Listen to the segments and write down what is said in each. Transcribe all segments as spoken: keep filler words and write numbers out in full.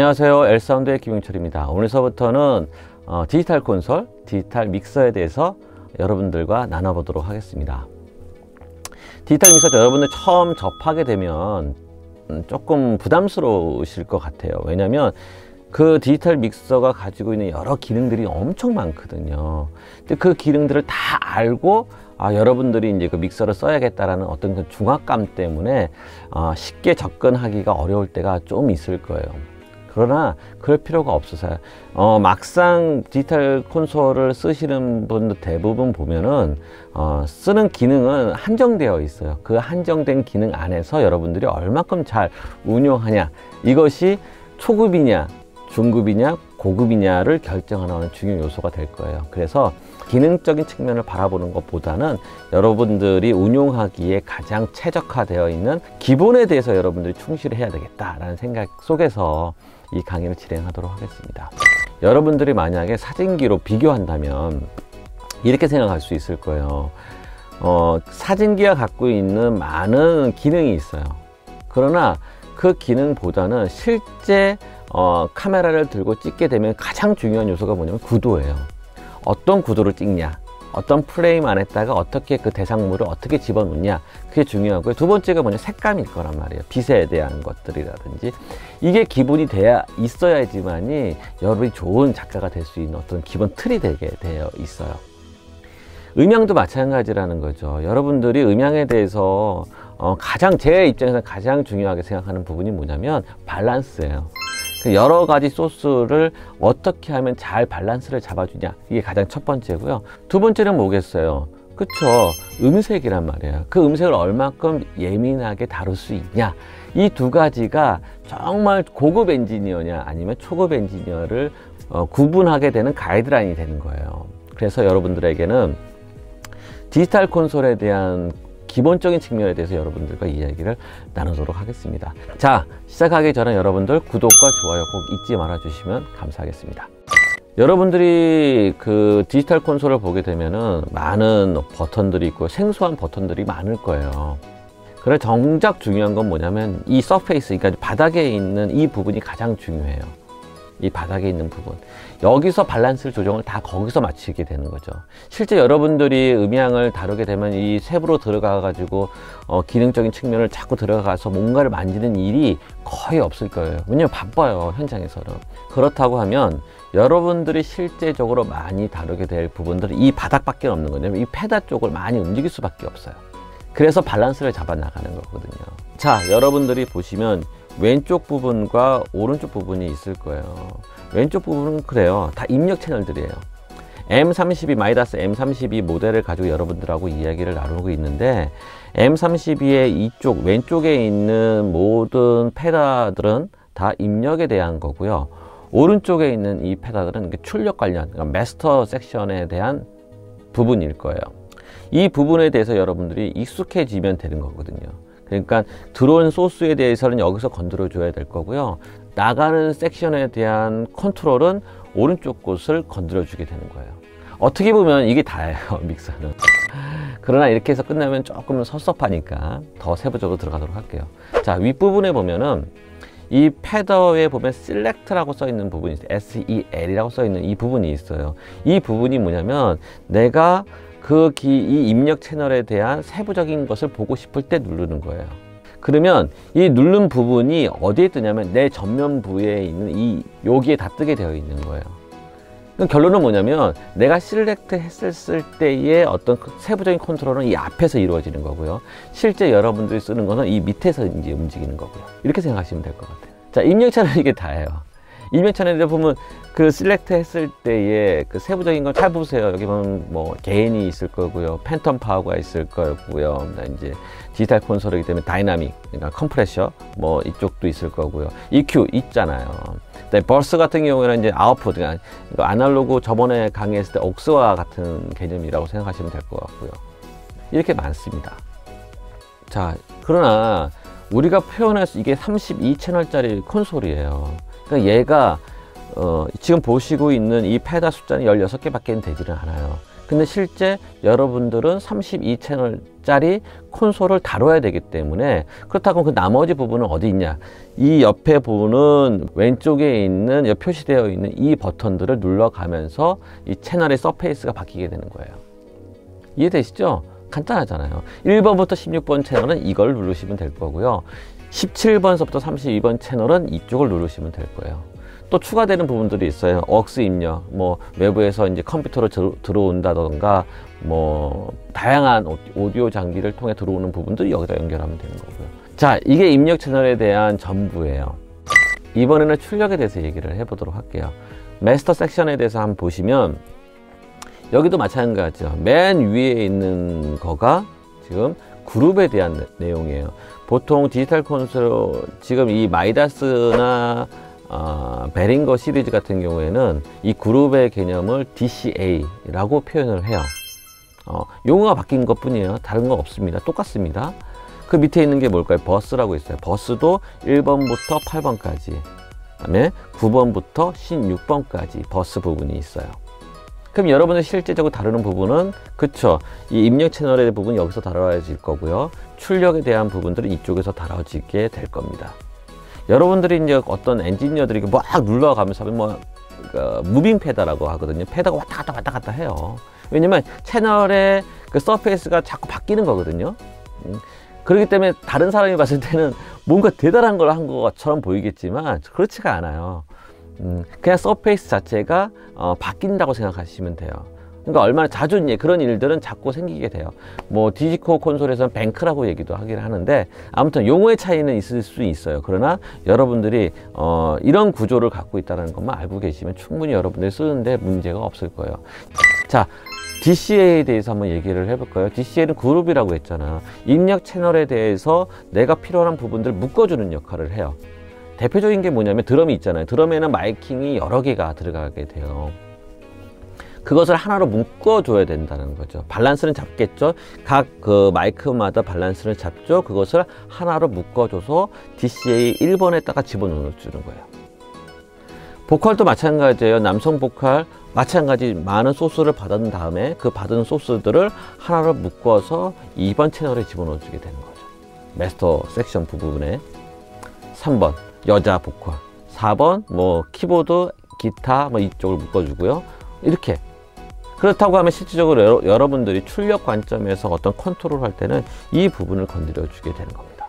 안녕하세요, 엘사운드의 김용철입니다. 오늘서부터는 어, 디지털 콘솔, 디지털 믹서에 대해서 여러분들과 나눠보도록 하겠습니다. 디지털 믹서 여러분들 처음 접하게 되면 조금 부담스러우실 것 같아요. 왜냐면 그 디지털 믹서가 가지고 있는 여러 기능들이 엄청 많거든요. 근데 그 기능들을 다 알고 아, 여러분들이 이제 그 믹서를 써야겠다라는 어떤 그 중압감 때문에 어, 쉽게 접근하기가 어려울 때가 좀 있을 거예요. 그러나 그럴 필요가 없으세요. 어, 막상 디지털 콘솔을 쓰시는 분들 대부분 보면은 어, 쓰는 기능은 한정되어 있어요. 그 한정된 기능 안에서 여러분들이 얼마큼 잘 운용하냐, 이것이 초급이냐 중급이냐 고급이냐를 결정하는 중요한 요소가 될 거예요. 그래서 기능적인 측면을 바라보는 것보다는 여러분들이 운용하기에 가장 최적화되어 있는 기본에 대해서 여러분들이 충실히 해야 되겠다라는 생각 속에서 이 강의를 진행하도록 하겠습니다. 여러분들이 만약에 사진기로 비교한다면 이렇게 생각할 수 있을 거예요. 어, 사진기가 갖고 있는 많은 기능이 있어요. 그러나 그 기능보다는 실제 어, 카메라를 들고 찍게 되면 가장 중요한 요소가 뭐냐면 구도예요. 어떤 구도를 찍냐, 어떤 프레임 안에다가 어떻게 그 대상물을 어떻게 집어넣냐, 그게 중요하고요. 두 번째가 뭐냐, 색감일 거란 말이에요. 빛에 대한 것들이라든지 이게 기본이 돼야 있어야지만이 여러분이 좋은 작가가 될 수 있는 어떤 기본 틀이 되게 되어 있어요. 음향도 마찬가지라는 거죠. 여러분들이 음향에 대해서 어, 가장 제 입장에서 가장 중요하게 생각하는 부분이 뭐냐면 밸런스예요. 여러 가지 소스를 어떻게 하면 잘 밸런스를 잡아주냐, 이게 가장 첫 번째고요. 두 번째는 뭐겠어요? 그쵸, 음색이란 말이에요. 그 음색을 얼마큼 예민하게 다룰 수 있냐, 이 두 가지가 정말 고급 엔지니어냐 아니면 초급 엔지니어를 어, 구분하게 되는 가이드라인이 되는 거예요. 그래서 여러분들에게는 디지털 콘솔에 대한 기본적인 측면에 대해서 여러분들과 이야기를 나누도록 하겠습니다. 자, 시작하기 전에 여러분들 구독과 좋아요 꼭 잊지 말아 주시면 감사하겠습니다. 여러분들이 그 디지털 콘솔을 보게 되면은 많은 버튼들이 있고 생소한 버튼들이 많을 거예요. 그래, 정작 중요한 건 뭐냐면 이 서페이스, 그러니까 바닥에 있는 이 부분이 가장 중요해요. 이 바닥에 있는 부분, 여기서 밸런스를 조정을 다 거기서 맞추게 되는 거죠. 실제 여러분들이 음향을 다루게 되면 이 세부로 들어가 가지고 어, 기능적인 측면을 자꾸 들어가서 뭔가를 만지는 일이 거의 없을 거예요. 왜냐면 바빠요, 현장에서는. 그렇다고 하면 여러분들이 실제적으로 많이 다루게 될 부분들은 이 바닥밖에 없는 거냐면 이 페다 쪽을 많이 움직일 수밖에 없어요. 그래서 밸런스를 잡아 나가는 거거든요. 자, 여러분들이 보시면 왼쪽 부분과 오른쪽 부분이 있을 거예요. 왼쪽 부분은 그래요, 다 입력 채널들이에요. 엠 삼십이, 마이다스 엠 삼십이 모델을 가지고 여러분들하고 이야기를 나누고 있는데 엠 삼십이의 이쪽 왼쪽에 있는 모든 페다들은 다 입력에 대한 거고요. 오른쪽에 있는 이 페다들은 출력 관련, 그러니까 마스터 섹션에 대한 부분일 거예요. 이 부분에 대해서 여러분들이 익숙해지면 되는 거거든요. 그러니까 들어온 소스에 대해서는 여기서 건드려 줘야 될 거고요. 나가는 섹션에 대한 컨트롤은 오른쪽 곳을 건드려 주게 되는 거예요. 어떻게 보면 이게 다예요, 믹서는. 그러나 이렇게 해서 끝나면 조금 섭섭하니까 더 세부적으로 들어가도록 할게요. 자, 윗부분에 보면은 이 패더에 보면 셀렉트라고 써 있는 부분이 있어요. 에스 이 엘이라고 써 있는 이 부분이 있어요. 이 부분이 뭐냐면 내가 그 기, 이 입력 채널에 대한 세부적인 것을 보고 싶을 때 누르는 거예요. 그러면 이 누른 부분이 어디에 뜨냐면 내 전면 부에 있는 이 여기에 다 뜨게 되어 있는 거예요. 그럼 결론은 뭐냐면 내가 실렉트 했을 때의 어떤 세부적인 컨트롤은 이 앞에서 이루어지는 거고요. 실제 여러분들이 쓰는 거는 이 밑에서 이제 움직이는 거고요. 이렇게 생각하시면 될 것 같아요. 자, 입력 채널이 이게 다예요. 입력 채널에 보면 그 셀렉트 했을 때의 그 세부적인 걸 잘 보세요. 여기 보면 뭐 개인이 있을 거고요, 팬텀 파워가 있을 거고요, 이제 디지털 콘솔이기 때문에 다이나믹, 그러니까 컴프레셔 뭐 이쪽도 있을 거고요, 이큐 있잖아요. 근데 버스 같은 경우에는 이제 아웃풋, 그러니까 아날로그 저번에 강의했을 때 옥스와 같은 개념이라고 생각하시면 될 것 같고요. 이렇게 많습니다. 자, 그러나 우리가 표현할 수, 이게 삼십이 채널짜리 콘솔이에요. 그러니까 얘가 어, 지금 보시고 있는 이 페다 숫자는 열여섯 개밖에 되지는 않아요. 근데 실제 여러분들은 삼십이 채널짜리 콘솔을 다뤄야 되기 때문에, 그렇다고 그 나머지 부분은 어디 있냐, 이 옆에 부분은 왼쪽에 있는 옆 표시되어 있는 이 버튼들을 눌러가면서 이 채널의 서페이스가 바뀌게 되는 거예요. 이해되시죠? 간단하잖아요. 일 번부터 십육 번 채널은 이걸 누르시면 될 거고요, 십칠 번서부터 삼십이 번 채널은 이쪽을 누르시면 될 거예요. 또 추가되는 부분들이 있어요. 억스 입력, 뭐 외부에서 이제 컴퓨터로 저, 들어온다던가 뭐 다양한 오디오 장비를 통해 들어오는 부분들이 여기다 연결하면 되는 거고요. 자, 이게 입력 채널에 대한 전부예요. 이번에는 출력에 대해서 얘기를 해보도록 할게요. 마스터 섹션에 대해서 한번 보시면 여기도 마찬가지죠. 맨 위에 있는 거가 지금 그룹에 대한 내용이에요. 보통 디지털 콘솔, 지금 이 마이다스나 어, 베링거 시리즈 같은 경우에는 이 그룹의 개념을 디 씨 에이라고 표현을 해요. 어, 용어가 바뀐 것 뿐이에요. 다른 건 없습니다. 똑같습니다. 그 밑에 있는 게 뭘까요? 버스라고 있어요. 버스도 일 번부터 팔 번까지, 그다음에 구 번부터 십육 번까지 버스 부분이 있어요. 그럼 여러분들 실제적으로 다루는 부분은, 그쵸, 이 입력 채널의 부분이 여기서 다뤄질 거고요, 출력에 대한 부분들은 이쪽에서 다뤄지게 될 겁니다. 여러분들이 이제 어떤 엔지니어들이 막 눌러가면서 하면 뭐 그 무빙 페다라고 하거든요. 페다가 왔다 갔다 왔다 갔다 해요. 왜냐면 채널의 그 서페이스가 자꾸 바뀌는 거거든요. 음, 그렇기 때문에 다른 사람이 봤을 때는 뭔가 대단한 걸 한 것처럼 보이겠지만 그렇지가 않아요. 음, 그냥 서페이스 자체가 어, 바뀐다고 생각하시면 돼요. 그러니까 얼마나 자주 그런 일들은 자꾸 생기게 돼요. 뭐 디지코 콘솔에서는 뱅크라고 얘기도 하긴 하는데, 아무튼 용어의 차이는 있을 수 있어요. 그러나 여러분들이 어, 이런 구조를 갖고 있다는 것만 알고 계시면 충분히 여러분들이 쓰는데 문제가 없을 거예요. 자, 디 씨 에이에 대해서 한번 얘기를 해볼까요? 디 씨 에이는 그룹이라고 했잖아요. 입력 채널에 대해서 내가 필요한 부분들을 묶어주는 역할을 해요. 대표적인 게 뭐냐면 드럼이 있잖아요. 드럼에는 마이킹이 여러 개가 들어가게 돼요. 그것을 하나로 묶어줘야 된다는 거죠. 밸런스는 잡겠죠. 각 그 마이크마다 밸런스를 잡죠. 그것을 하나로 묶어줘서 디 씨 에이 일 번에다가 집어넣어 주는 거예요. 보컬도 마찬가지예요. 남성 보컬 마찬가지 많은 소스를 받은 다음에 그 받은 소스들을 하나로 묶어서 이 번 채널에 집어넣어 주게 되는 거죠. 마스터 섹션 부분에 삼 번 여자 보컬, 사 번 뭐 키보드, 기타 뭐 이쪽을 묶어주고요. 이렇게. 그렇다고 하면 실질적으로 여러, 여러분들이 출력 관점에서 어떤 컨트롤 할 때는 이 부분을 건드려 주게 되는 겁니다.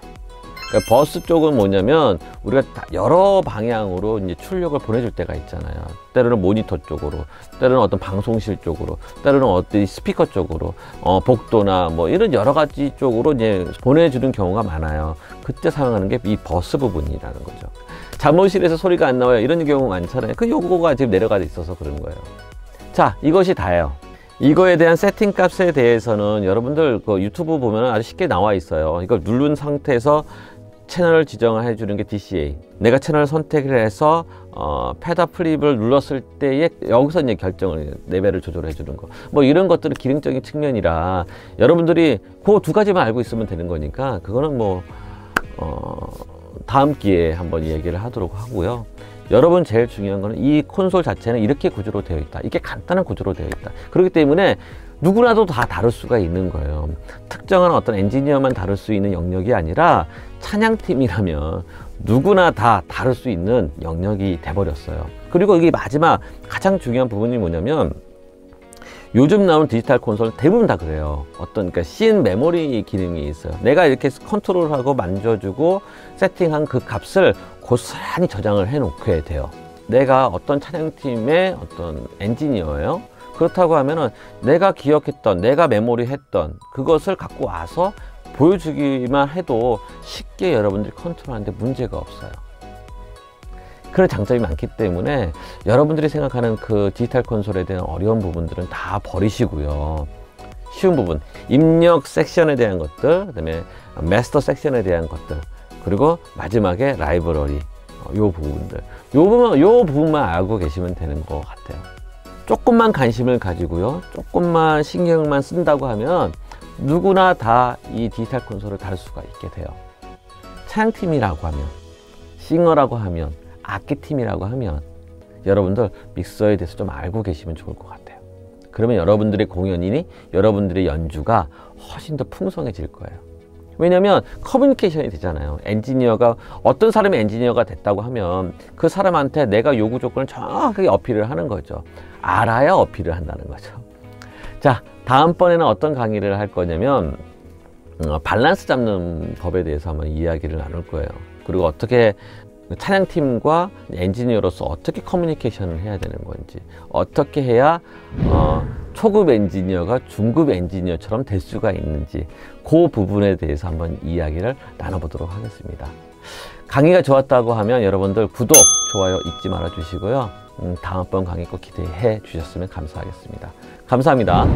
그러니까 버스 쪽은 뭐냐면 우리가 여러 방향으로 이제 출력을 보내줄 때가 있잖아요. 때로는 모니터 쪽으로, 때로는 어떤 방송실 쪽으로, 때로는 어떤 스피커 쪽으로, 어, 복도나 뭐 이런 여러 가지 쪽으로 이제 보내주는 경우가 많아요. 그때 사용하는 게 이 버스 부분이라는 거죠. 잠원실에서 소리가 안 나와요, 이런 경우 많잖아요. 그 요거가 지금 내려가 있어서 그런 거예요. 자, 이것이 다예요. 이거에 대한 세팅 값에 대해서는 여러분들 그 유튜브 보면 아주 쉽게 나와 있어요. 이걸 누른 상태에서 채널을 지정을 해주는 게 디 씨 에이. 내가 채널을 선택을 해서 어, 페다 플립을 눌렀을 때에 여기서 이제 결정을, 레벨을 조절해 주는 거, 뭐 이런 것들은 기능적인 측면이라 여러분들이 그 두 가지만 알고 있으면 되는 거니까, 그거는 뭐 어, 다음 기회에 한번 얘기를 하도록 하고요. 여러분 제일 중요한 거는 이 콘솔 자체는 이렇게 구조로 되어 있다. 이게 간단한 구조로 되어 있다. 그렇기 때문에 누구라도 다 다룰 수가 있는 거예요. 특정한 어떤 엔지니어만 다룰 수 있는 영역이 아니라 찬양팀이라면 누구나 다 다룰 수 있는 영역이 돼버렸어요. 그리고 이게 마지막 가장 중요한 부분이 뭐냐면, 요즘 나오는 디지털 콘솔 대부분 다 그래요. 어떤, 그러니까 씬 메모리 기능이 있어요. 내가 이렇게 컨트롤하고 만져주고 세팅한 그 값을 고스란히 저장을 해놓게 돼요. 내가 어떤 찬양팀의 어떤 엔지니어예요. 그렇다고 하면은 내가 기억했던, 내가 메모리했던 그것을 갖고 와서 보여주기만 해도 쉽게 여러분들이 컨트롤하는데 문제가 없어요. 그런 장점이 많기 때문에 여러분들이 생각하는 그 디지털 콘솔에 대한 어려운 부분들은 다 버리시고요. 쉬운 부분, 입력 섹션에 대한 것들, 그 다음에 마스터 섹션에 대한 것들, 그리고 마지막에 라이브러리, 요 부분들, 요 부분, 요 부분만 알고 계시면 되는 것 같아요. 조금만 관심을 가지고요, 조금만 신경만 쓴다고 하면 누구나 다 이 디지털 콘솔을 다룰 수가 있게 돼요. 찬양팀이라고 하면, 싱어라고 하면, 악기팀이라고 하면 여러분들 믹서에 대해서 좀 알고 계시면 좋을 것 같아요. 그러면 여러분들의 공연이니 여러분들의 연주가 훨씬 더 풍성해질 거예요. 왜냐면 커뮤니케이션이 되잖아요. 엔지니어가 어떤 사람이 엔지니어가 됐다고 하면 그 사람한테 내가 요구 조건을 정확하게 어필을 하는 거죠. 알아야 어필을 한다는 거죠. 자, 다음번에는 어떤 강의를 할 거냐면 어, 밸런스 잡는 법에 대해서 한번 이야기를 나눌 거예요. 그리고 어떻게 찬양팀과 엔지니어로서 어떻게 커뮤니케이션을 해야 되는 건지, 어떻게 해야 어, 초급 엔지니어가 중급 엔지니어처럼 될 수가 있는지, 그 부분에 대해서 한번 이야기를 나눠보도록 하겠습니다. 강의가 좋았다고 하면 여러분들 구독, 좋아요 잊지 말아 주시고요. 음, 다음번 강의 꼭 기대해 주셨으면 감사하겠습니다. 감사합니다.